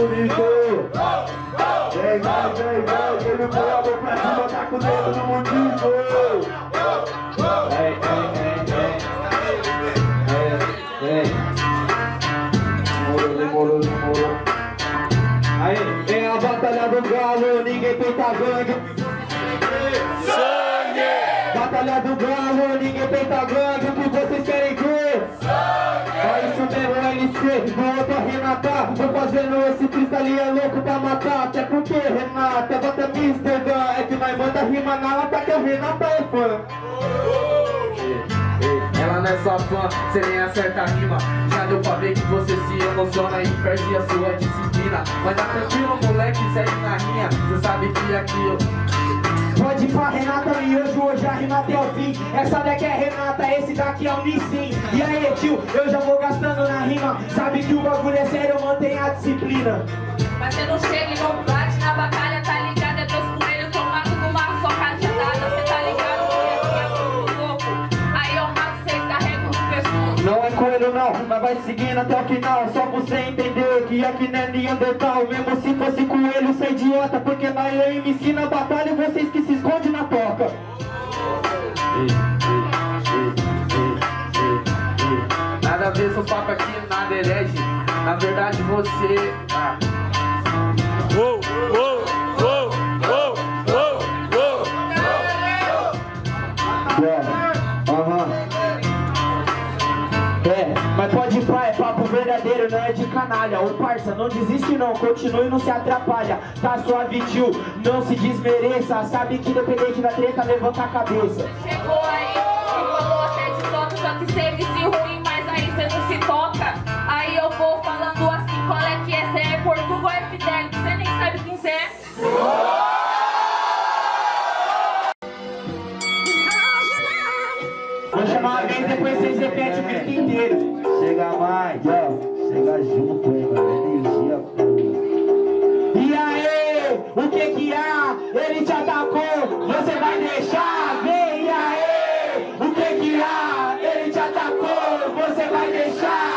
bonito. Vem, vai, vem, me põe a mão pra cima, tá com o dedo no motivo. Demorou. Aí, vem a Batalha do Galo, ninguém peita gangue. Sangue! Batalha do Galo, ninguém peita gangue, o que vocês querem ver? Vou outra Renata, vou fazendo esse freestyle louco pra matar. Até porque Renata, bota Mister Guy, é que nós manda rima na lata que a Renata é fã. Ela não é só fã, cê nem acerta a rima. Já deu pra ver que você se emociona e perde a sua disciplina. Mas tá tranquilo, moleque, segue na linha, cê sabe que aquilo pode ir pra Renata e hoje a Renata é o fim. Essa daqui é Renata, esse daqui é o Nissin. E aí tio, eu já vou gastando na rima. Sabe que o bagulho é sério, eu mantenho a disciplina. Mas você não chega e não bate na batalha, tá ligado? É dois coelhos tomados com uma só cajadada. Você tá ligado? Porque é louco. Aí eu mato, cês carregam o pescoço. Não é coelho não, mas vai seguindo até o final. Só você entender que aqui não é Neandertal. Mesmo se fosse coelho, você é idiota. Porque na lei me ensina a batalha e vocês que se escondem na toca. Nada a ver, seu papo aqui, nada herege. Na verdade você... Mas pode ir pra, é papo verdadeiro, não é de canalha. Ô parça, não desiste não, continue, não se atrapalha. Tá suave tio, não se desmereça. Sabe que dependente da treta, levanta a cabeça. Você chegou aí, e falou até de toca, só que você me se ruim, mas aí você não se toca. Aí eu vou falando assim, qual é que é, você é Portugal ou é Fidelix? Você nem sabe quem você é. Vou chamar a vez, depois vocês repetem o grito inteiro. Chega mais, ó, chega junto, hein, mano, energia pura. E aí, o que que há? Ele te atacou, você vai deixar? Vem, e aí, o que que há? Ele te atacou, você vai deixar?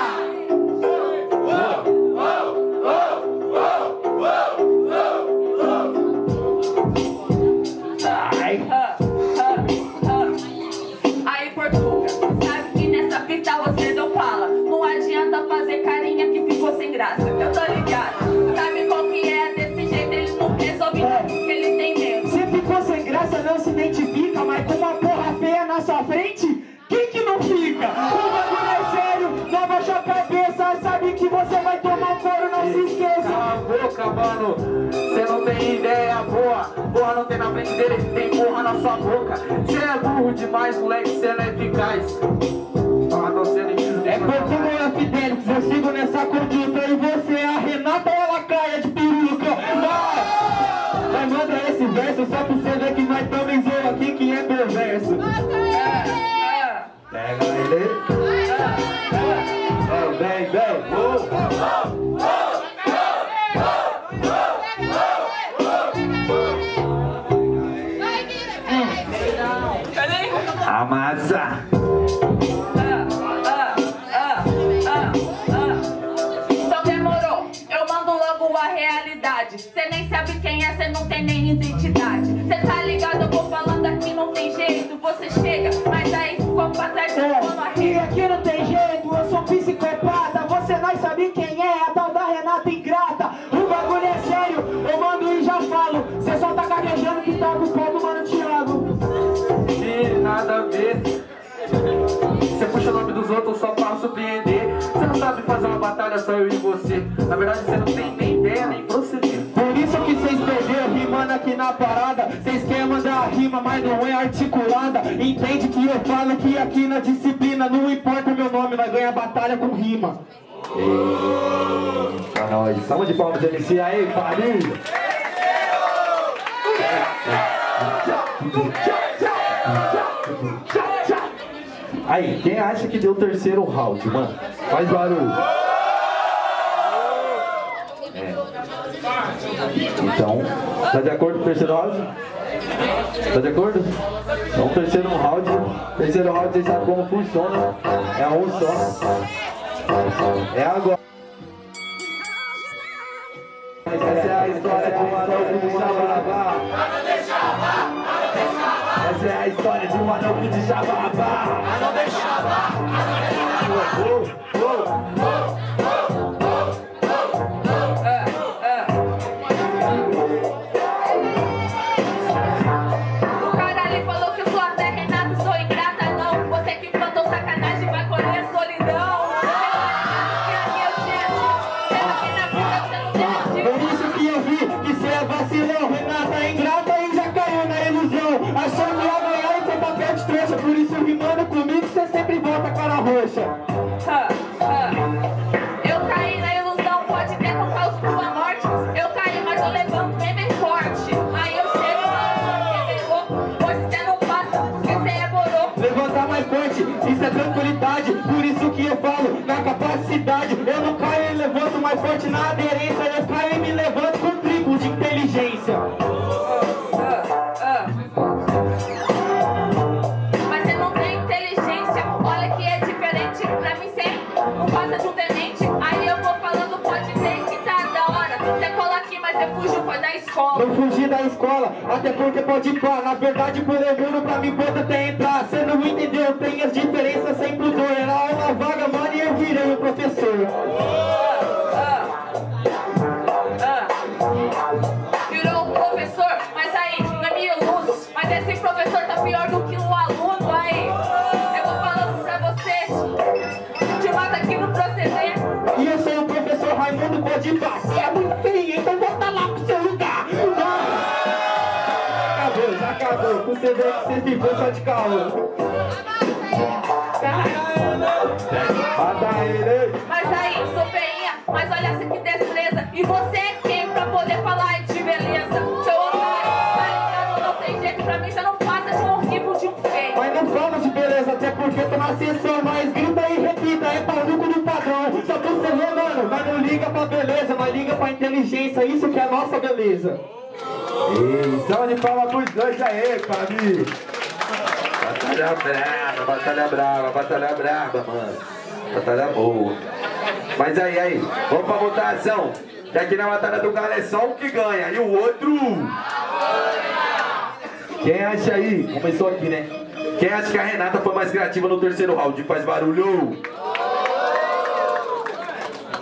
Aí, Portugal, sabe que nessa fita você não fala. Não adianta fazer carinha que ficou sem graça. Eu tô ligado, sabe qual que é? Desse jeito ele não resolve nada, porque ele tem medo. Você ficou sem graça, não se identifica. Mas com uma porra feia na sua frente, quem que não fica? O bagulho é sério, não abaixa a cabeça. Sabe que você vai tomar fora, não se esqueça. Cala a boca, mano, você não tem ideia boa. Porra não tem na frente dele, tem porra na sua boca. Você é burro demais, moleque, você não é eficaz. É Portugal ou é Fidelix, eu sigo nessa conduta. E você é a Renata ou ela caia de peruca? Vai, manda esse verso só pra você ver que nós também zoa aqui que é perverso. Pega ele. Vem, vem. Amassa. Cê nem sabe quem é, cê não tem nem identidade. Cê tá ligado, eu vou falando aqui, não tem jeito. Você chega, mas aí ficou pra trás do pano. E aqui não tem jeito, eu sou psicopata. Você não sabe quem é, a tal da Renata ingrata. O bagulho é sério, eu mando e já falo. Cê só tá gaguejando que tá com o pau do mano Thiago. E nada a ver. Cê puxa o nome dos outros só pra surpreender. Cê não sabe fazer uma batalha, só eu e você. Na verdade cê não tem nem ideia, nem proceder. Por isso que vocês perderam rimando aqui na parada. Vocês querem mandar a rima, mas não é articulada. Entende que eu falo que aqui na disciplina não importa o meu nome, nós ganha batalha com rima. Pra nós, salva de palmas MC aí, Paris. Aí, quem acha que deu o terceiro round, mano? Faz barulho. Então, tá de acordo com o terceiro round? Tá de acordo? Então, terceiro round. Terceiro round, vocês sabem como funciona. É um só. É agora. mas essa é a história de um anão que te Xababá. Essa é a história de um anão que te Xababá. Por isso eu rimando comigo, você sempre volta cara roxa. Eu caí na ilusão, pode ter com caos por uma morte. Eu caí, mas eu levanto bem forte. Aí eu chego lá, você é louco, pois você não passa, porque você é moroco. Levantar mais forte, isso é tranquilidade. Por isso que eu falo na capacidade. Eu não caio e levanto mais forte na aderência. Eu caio e me levanto com triplo de inteligência. Eu fugi da escola, até porque pode ir pra. Na verdade, por muro pra mim poder até entrar. Cê não entendeu, tem as diferenças sempre dor. Era aula vaga, mano, e eu virei o professor. Virou um professor, mas aí, não é minha luz. Mas esse professor tá pior do que um aluno, aí. Eu vou falando pra você, te mata aqui no proceder. E eu sou o professor Raimundo, pode ir pra. Cê é muito feio, então volta lá pro seu lugar. Com CD que você ficou só de caô. Mas aí, sou feinha, mas olha essa que destreza. E você é quem pra poder falar de beleza? Seu otário, não tem jeito pra mim, você não passa de um horrível de um feio. Mas não fala de beleza, até porque tô na sessão. Mas grita e repita, é maluco no padrão. Só que você vê, mano, mas não liga pra beleza, mas liga pra inteligência, isso que é a nossa beleza. Então de palma pros dois aí, família. Batalha brava, mano. Batalha boa. Mas aí, vamos pra votação. Que aqui na Batalha do Galo é só um que ganha e o outro... Quem acha aí? Começou aqui, né? Quem acha que a Renata foi mais criativa no terceiro round? Faz barulho!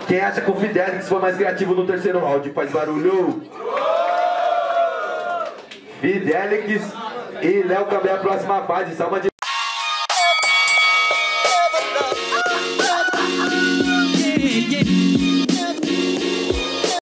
Quem acha que o Fidelix foi mais criativo no terceiro round? Faz barulho! Fidelix e Léo Cambé a próxima fase, salva de